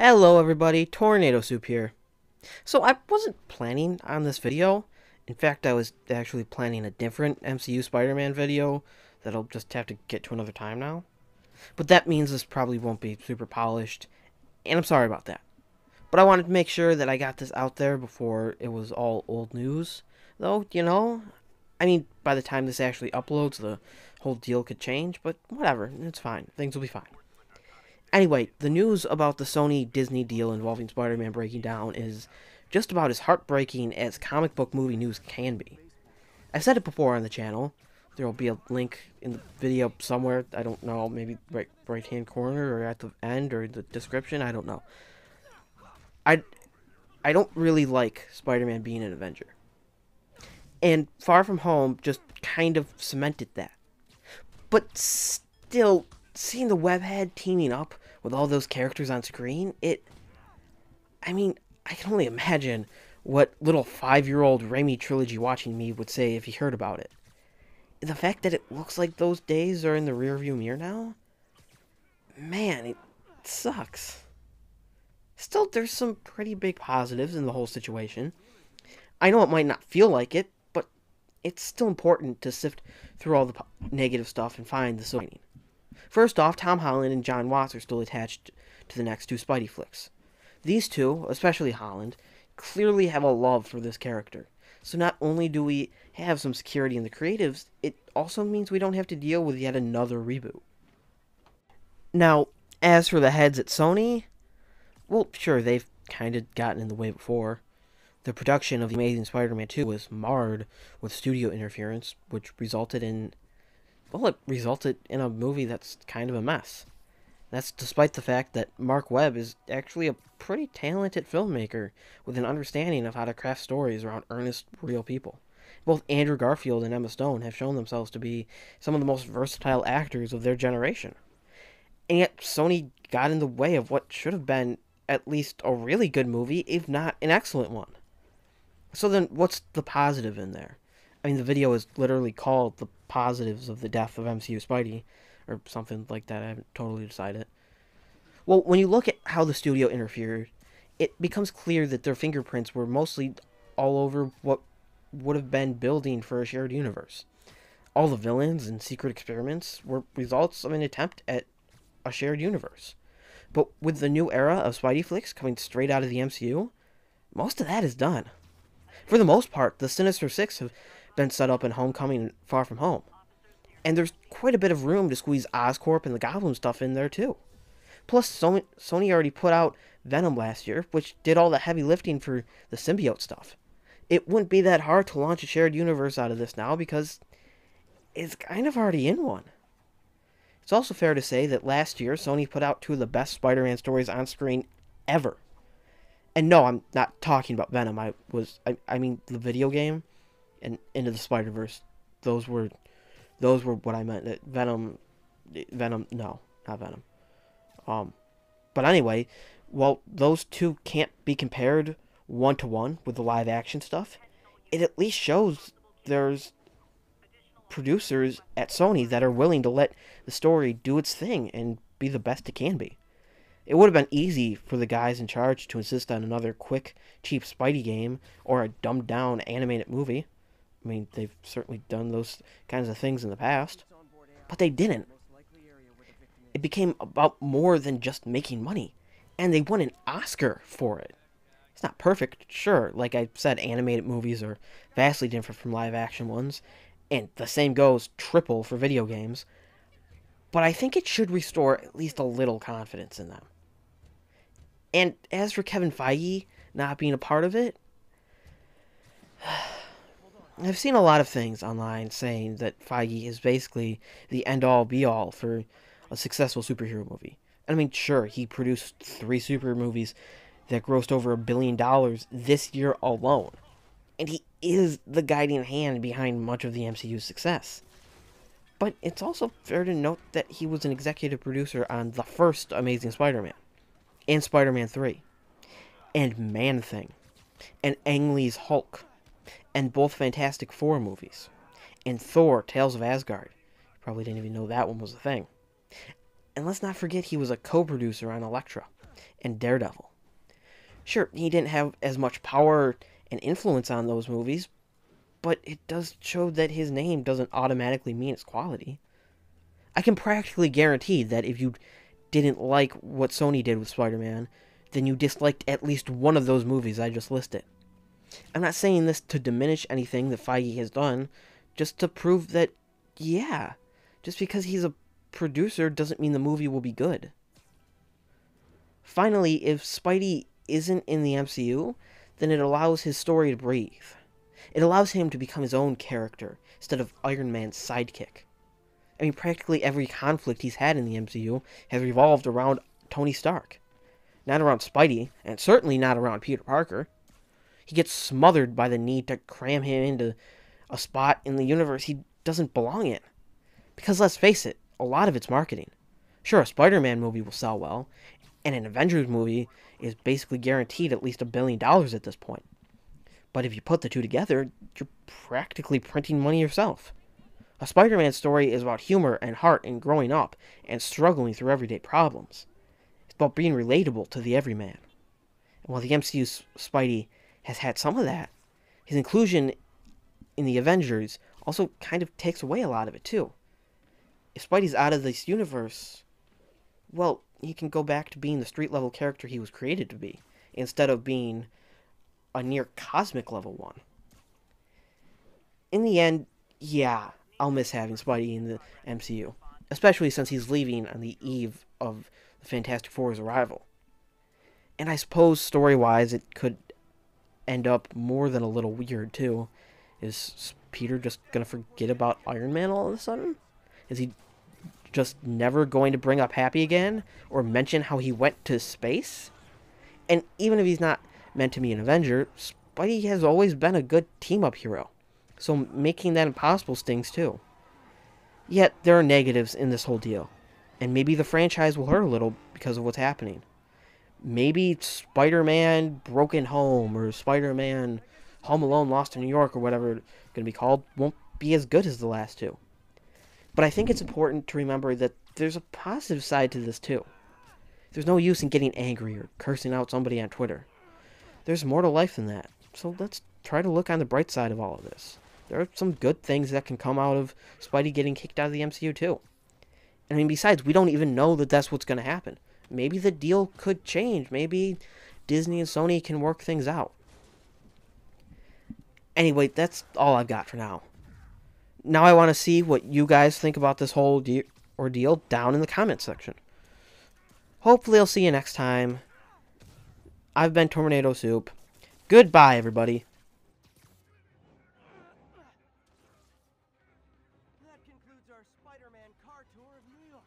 Hello everybody, Tornado Soup here. So I wasn't planning on this video. In fact, I was actually planning a different MCU Spider-Man video that I'll just have to get to another time now. But that means this probably won't be super polished, and I'm sorry about that. But I wanted to make sure that I got this out there before it was all old news. Though, you know, I mean, by the time this actually uploads, the whole deal could change, but whatever, it's fine. Things will be fine. Anyway, the news about the Sony-Disney deal involving Spider-Man breaking down is just about as heartbreaking as comic book movie news can be. I've said it before on the channel. There will be a link in the video somewhere, I don't know, maybe right-hand corner or at the end or the description, I don't know. I don't really like Spider-Man being an Avenger. And Far From Home just kind of cemented that. But still, seeing the webhead teaming up with all those characters on screen, I mean, I can only imagine what little five-year-old Raimi trilogy watching me would say if he heard about it. The fact that it looks like those days are in the rearview mirror now? Man, it sucks. Still, there's some pretty big positives in the whole situation. I know it might not feel like it, but it's still important to sift through all the negative stuff and find the signing. First off, Tom Holland and Jon Watts are still attached to the next two Spidey flicks. These two, especially Holland, clearly have a love for this character. So not only do we have some security in the creatives, it also means we don't have to deal with yet another reboot. Now, as for the heads at Sony, well, sure, they've kind of gotten in the way before. The production of The Amazing Spider-Man 2 was marred with studio interference, which resulted in... well, it resulted in a movie that's kind of a mess. That's despite the fact that Mark Webb is actually a pretty talented filmmaker with an understanding of how to craft stories around earnest, real people. Both Andrew Garfield and Emma Stone have shown themselves to be some of the most versatile actors of their generation. And yet, Sony got in the way of what should have been at least a really good movie, if not an excellent one. So then, what's the positive in there? I mean, the video is literally called The Positives of the Death of MCU Spidey, or something like that, I haven't totally decided. Well, when you look at how the studio interfered, it becomes clear that their fingerprints were mostly all over what would have been building for a shared universe. All the villains and secret experiments were results of an attempt at a shared universe. But with the new era of Spidey flicks coming straight out of the MCU, most of that is done. For the most part, the Sinister Six have been set up in Homecoming and Far From Home. And there's quite a bit of room to squeeze Oscorp and the Goblin stuff in there too. Plus, Sony already put out Venom last year, which did all the heavy lifting for the symbiote stuff. It wouldn't be that hard to launch a shared universe out of this now, because it's kind of already in one. It's also fair to say that last year, Sony put out two of the best Spider-Man stories on screen ever. And no, I'm not talking about Venom, I mean the video game and Into the Spider-Verse. Those were what I meant. Venom, no, not Venom. But anyway, while those two can't be compared one-to-one with the live-action stuff, it at least shows there's producers at Sony that are willing to let the story do its thing and be the best it can be. It would have been easy for the guys in charge to insist on another quick, cheap Spidey game or a dumbed-down animated movie. I mean, they've certainly done those kinds of things in the past, but they didn't. It became about more than just making money, and they won an Oscar for it. It's not perfect, sure, like I said, animated movies are vastly different from live-action ones, and the same goes triple for video games, but I think it should restore at least a little confidence in them. And as for Kevin Feige not being a part of it, I've seen a lot of things online saying that Feige is basically the end-all be-all for a successful superhero movie. I mean, sure, he produced three superhero movies that grossed over $1 billion this year alone, and he is the guiding hand behind much of the MCU's success. But it's also fair to note that he was an executive producer on the first Amazing Spider-Man, and Spider-Man 3, and Man-Thing, and Ang Lee's Hulk, and both Fantastic Four movies, and Thor, Tales of Asgard. You probably didn't even know that one was a thing. And let's not forget he was a co-producer on Elektra, and Daredevil. Sure, he didn't have as much power and influence on those movies, but it does show that his name doesn't automatically mean its quality. I can practically guarantee that if you didn't like what Sony did with Spider-Man, then you disliked at least one of those movies I just listed. I'm not saying this to diminish anything that Feige has done, just to prove that, yeah, just because he's a producer doesn't mean the movie will be good. Finally, if Spidey isn't in the MCU, then it allows his story to breathe. It allows him to become his own character, instead of Iron Man's sidekick. I mean, practically every conflict he's had in the MCU has revolved around Tony Stark. Not around Spidey, and certainly not around Peter Parker. He gets smothered by the need to cram him into a spot in the universe he doesn't belong in. Because let's face it, a lot of it's marketing. Sure, a Spider-Man movie will sell well, and an Avengers movie is basically guaranteed at least $1 billion at this point. But if you put the two together, you're practically printing money yourself. A Spider-Man story is about humor and heart and growing up and struggling through everyday problems. It's about being relatable to the everyman. And while the MCU's Spidey has had some of that, his inclusion in the Avengers also kind of takes away a lot of it too. If Spidey's out of this universe, well, he can go back to being the street-level character he was created to be, instead of being a near-cosmic level one. In the end, yeah, I'll miss having Spidey in the MCU, especially since he's leaving on the eve of the Fantastic Four's arrival. And I suppose, story-wise, it could end up more than a little weird, too. Is Peter just going to forget about Iron Man all of a sudden? Is he just never going to bring up Happy again? Or mention how he went to space? And even if he's not meant to be an Avenger, Spidey has always been a good team-up hero. So making that impossible stings too. Yet, there are negatives in this whole deal. And maybe the franchise will hurt a little because of what's happening. Maybe Spider-Man Broken Home or Spider-Man Home Alone Lost in New York or whatever it's going to be called won't be as good as the last two. But I think it's important to remember that there's a positive side to this too. There's no use in getting angry or cursing out somebody on Twitter. There's more to life than that, so let's try to look on the bright side of all of this. There are some good things that can come out of Spidey getting kicked out of the MCU too. And I mean, besides, we don't even know that that's what's going to happen. Maybe the deal could change. Maybe Disney and Sony can work things out. Anyway, that's all I've got for now. Now I want to see what you guys think about this whole ordeal down in the comments section. Hopefully I'll see you next time. I've been Tornado Soup. Goodbye, everybody. That concludes our Spider-Man car tour of New York.